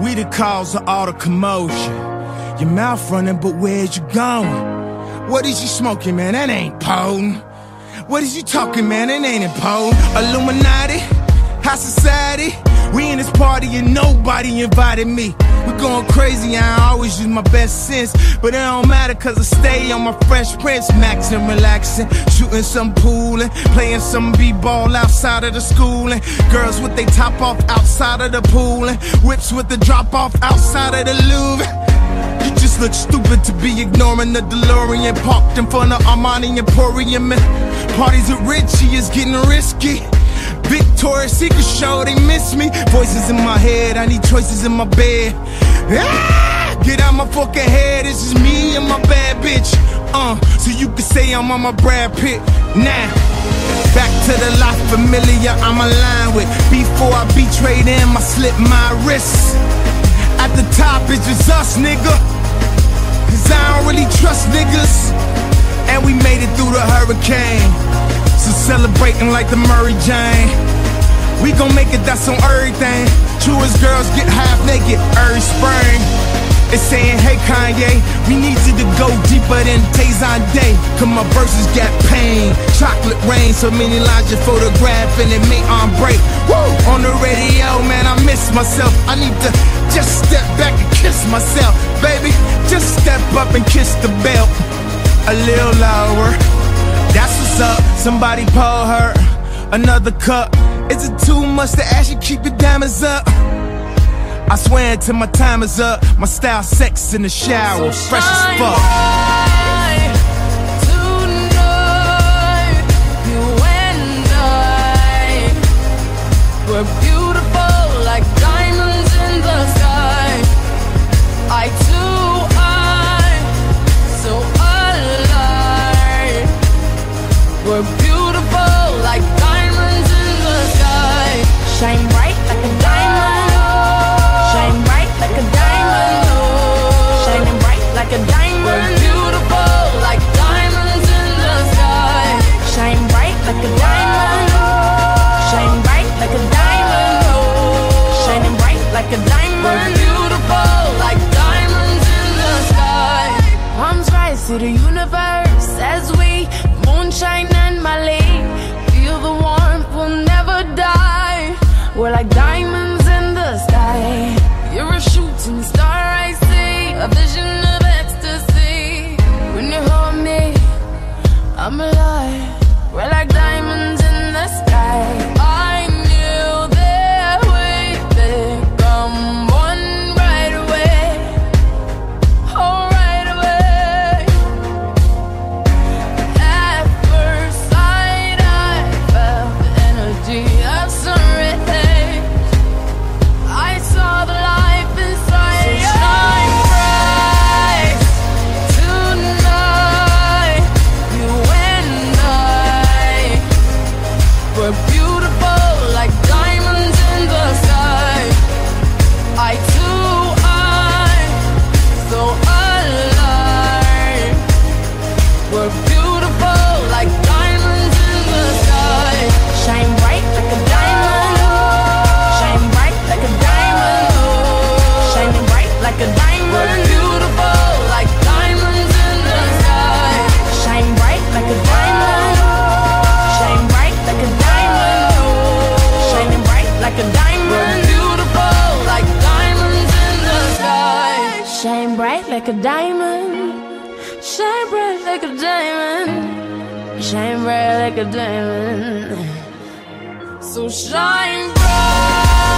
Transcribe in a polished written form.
We the cause of all the commotion. Your mouth running, but where's you going? What is you smoking, man? That ain't potent. What is you talking, man? That ain't important. Illuminati, high society. We in this party and nobody invited me. We going crazy, I always use my best sense. But it don't matter cause I stay on my Fresh Prince. Maxing, relaxing, shooting some pool and playing some b-ball outside of the school. And girls with they top off outside of the pool. And whips with the drop off outside of the Louvre. You just look stupid to be ignoring the DeLorean parked in front of Armani Emporium. And parties at Richie is getting risky. Victoria's Secret show, they miss me. Voices in my head, I need choices in my bed. Ah, get out my fucking head, it's just me and my bad bitch. So you can say I'm on my Brad Pitt. Now, back to the life familiar I'm aligned with. Before I betrayed him, I slipped my wrists. At the top, it's just us, nigga. Cause I don't really trust niggas. And we made it through the hurricane. So celebrating like the Murray Jane. We gon' make it, that's on everything. True as girls get half naked every spring. It's saying, hey Kanye, we need you to go deeper than Tazan Day. Cause my verses got pain. Chocolate rain, so many lines you photograph and it may on break. Woo! On the radio, man, I miss myself. I need to just step back and kiss myself. Baby, just step up and kiss the bell. A little lower. That's what's up, somebody pour her another cup. Is it too much to ask you keep your diamonds up? I swear until my time is up. My style sex in the shower, fresh as fuck. We're beautiful like diamonds in the sky. Shine bright like a diamond. Shine bright like a diamond. Shining bright like a diamond. We're beautiful like diamonds in the sky. Shine bright like a diamond. Shine bright like a diamond. Shining bright like a diamond. We're beautiful like diamonds in the sky. Palms rise to the universe as we moonshine. Feel the warmth, we'll never die. We're like diamonds in the sky. You're a shooting star, I see. A vision of ecstasy. When you hold me, I'm alive. We're like diamonds in the sky. Like a diamond, shine bright like a diamond, shine bright like a diamond, so shine bright.